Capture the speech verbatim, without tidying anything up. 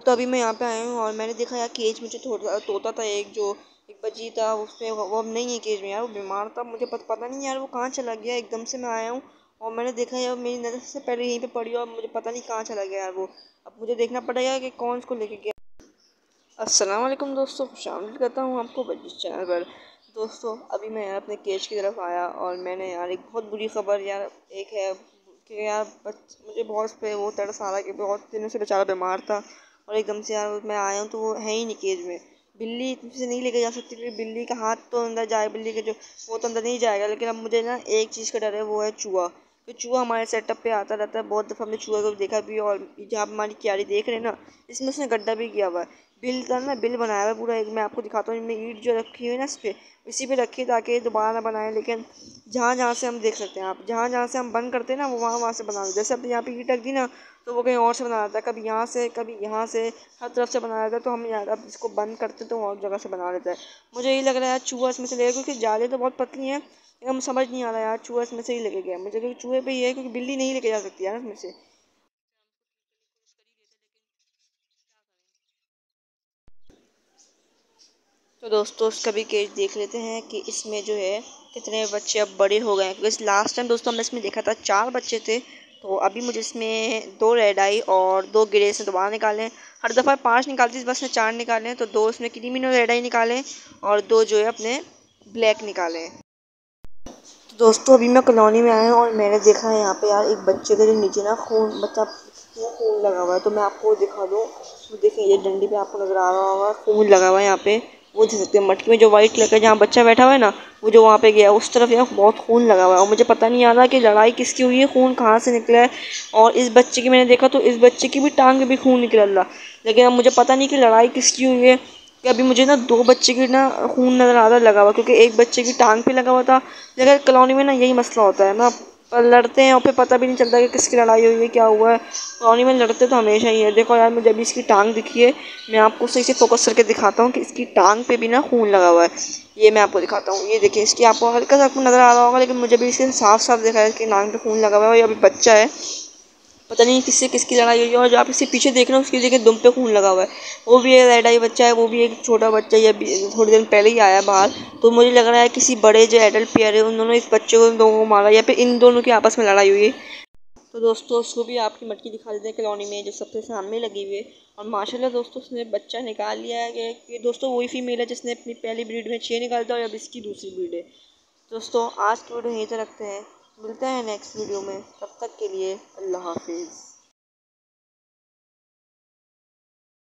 तो अभी मैं यहाँ पे आया हूँ और मैंने देखा यार केज में जो थोड़ा तोता था एक जो एक बजी था उसमें वो अब नहीं है केज में यार, वो बीमार था। मुझे पत, पता नहीं यार वो कहाँ चला गया, एकदम से मैं आया हूँ और मैंने देखा यार मेरी नज़र से पहले यहीं पे पड़ी और मुझे पता नहीं कहाँ चला गया यार वो। अब मुझे देखना पड़ेगा कि कौन उसको लेके गया। अस्सलाम वालेकुम दोस्तों, खुशामदीद करता हूँ आपको बजीज चैनल पर। दोस्तों अभी मैं यार अपने केज की तरफ आया और मैंने यार एक बहुत बुरी खबर यार एक है कि यार मुझे बहुत पे वो तरस आ रहा कि बहुत दिनों से बेचारा बीमार था और एकदम से यार मैं आया हूँ तो वो है ही नहीं केज में। बिल्ली से नहीं लेके जा सकती क्योंकि बिल्ली का हाथ तो अंदर जाए, बिल्ली के जो वो तो अंदर नहीं जाएगा। लेकिन अब मुझे ना एक चीज़ का डर है, वो है चूहा। तो चूहा हमारे सेटअप पे आता रहता है, बहुत दफ़ा हमने चूहा को देखा भी। और जहाँ हमारी क्यारी देख रहे हैं ना, इसमें उसने गड्ढा भी किया हुआ है, बिल का ना बिल बनाया हुआ है पूरा। एक मैं आपको दिखाता हूँ, हमने ईंट जो रखी हुई है ना इस पर, इसी पे रखी ताकि दोबारा ना बनाए। लेकिन जहाँ जहाँ से हम देख सकते हैं, आप जहाँ जहाँ से हम बंद करते हैं ना वो वहाँ वहाँ से बना। जैसे अब यहाँ पे ईंट रख दी ना तो वो कहीं और से बना लेता है, कभी यहाँ से कभी यहाँ से, हर तरफ से बना लेता है। तो हम यार अब इसको बंद करते तो और जगह से बना लेता है। मुझे यही लग रहा है चूहा इसमें से लेगा क्योंकि जाले तो बहुत पतली हैं। हम समझ नहीं आ रहा यार चूहा इसमें से ही लेके गया मुझे, क्योंकि चूहे पे ही है क्योंकि बिल्ली नहीं लेके जा सकती यार इसमें से। तो दोस्तों उसका भी केज देख लेते हैं कि इसमें जो है कितने बच्चे अब बड़े हो गए हैं, क्योंकि लास्ट टाइम दोस्तों हमने इसमें देखा था चार बच्चे थे। तो अभी मुझे इसमें दो रेड आई और दो ग्रे से दोबारा निकालें। हर दफ़ा पांच निकालती इस बस में चार निकालें, तो दो इसमें क्रीमिनो रेड आई निकालें और दो जो है अपने ब्लैक निकालें। तो दोस्तों अभी मैं कॉलोनी में आया हूँ और मैंने देखा है यहाँ पे यार एक बच्चे के जो नीचे ना खून बच्चा खून लगा हुआ है। तो मैं आपको दिखा दूँ, देखिए ये डंडी पर आपको नज़र आ रहा होगा खून लगा हुआ है यहाँ पे, वो देख सकते हैं। मटकी में जो वाइट कलर का जहाँ बच्चा बैठा हुआ है ना, वो जो वहाँ पे गया उस तरफ यार बहुत खून लगा हुआ है। और मुझे पता नहीं आ रहा कि लड़ाई किसकी हुई है, खून कहाँ से निकला है। और इस बच्चे की मैंने देखा तो इस बच्चे की भी टांग में भी खून निकला था, लेकिन अब मुझे पता नहीं कि लड़ाई किसकी हुई है। कि अभी मुझे ना दो बच्चे की ना खून नज़र आ रहा लगा हुआ, क्योंकि एक बच्चे की टांग पर लगा हुआ था। लेकिन कॉलोनी में ना यही मसला होता है ना, लड़ते हैं और फिर पता भी नहीं चलता कि किसकी लड़ाई हुई है, क्या हुआ है। कॉलोनी में लड़ते तो हमेशा ही है। देखो यार मुझे अभी इसकी टांग दिखी है, मैं आपको सही से फोकस करके दिखाता हूँ कि इसकी टांग पे भी ना खून लगा हुआ है। ये मैं आपको दिखाता हूँ, ये देखिए इसकी आपको हल्का सा नज़र आ रहा होगा, लेकिन मुझे भी इसके साफ साफ देखा है कि टांग पे खून लगा हुआ है। ये अभी बच्चा है, पता नहीं किससे किसकी लड़ाई हुई है। और जो आप इससे पीछे देख रहे हो उसकी देखिए दुम पे खून लगा हुआ है, वो भी एक रेड आई बच्चा है, वो भी एक छोटा बच्चा है। अभी थोड़ी देर पहले ही आया बाहर, तो मुझे लग रहा है किसी बड़े जो एडल्ट पेयर है उन्होंने इस बच्चे को दोनों को मारा या फिर इन दोनों की आपस में लड़ाई हुई है। तो दोस्तों उसको भी आपकी मटकी दिखा देते हैं कॉलोनी में जो सबसे सामने लगी हुई है। और माशाल्लाह दोस्तों उसने बच्चा निकाल लिया है कि दोस्तों वही फीमेल है जिसने अपनी पहली ब्रीड में छः निकाला था और अब इसकी दूसरी ब्रीड है। दोस्तों आज की वीडियो यहीं तक रखते हैं, मिलते हैं नेक्स्ट वीडियो में, तब तक के लिए अल्लाह हाफिज़।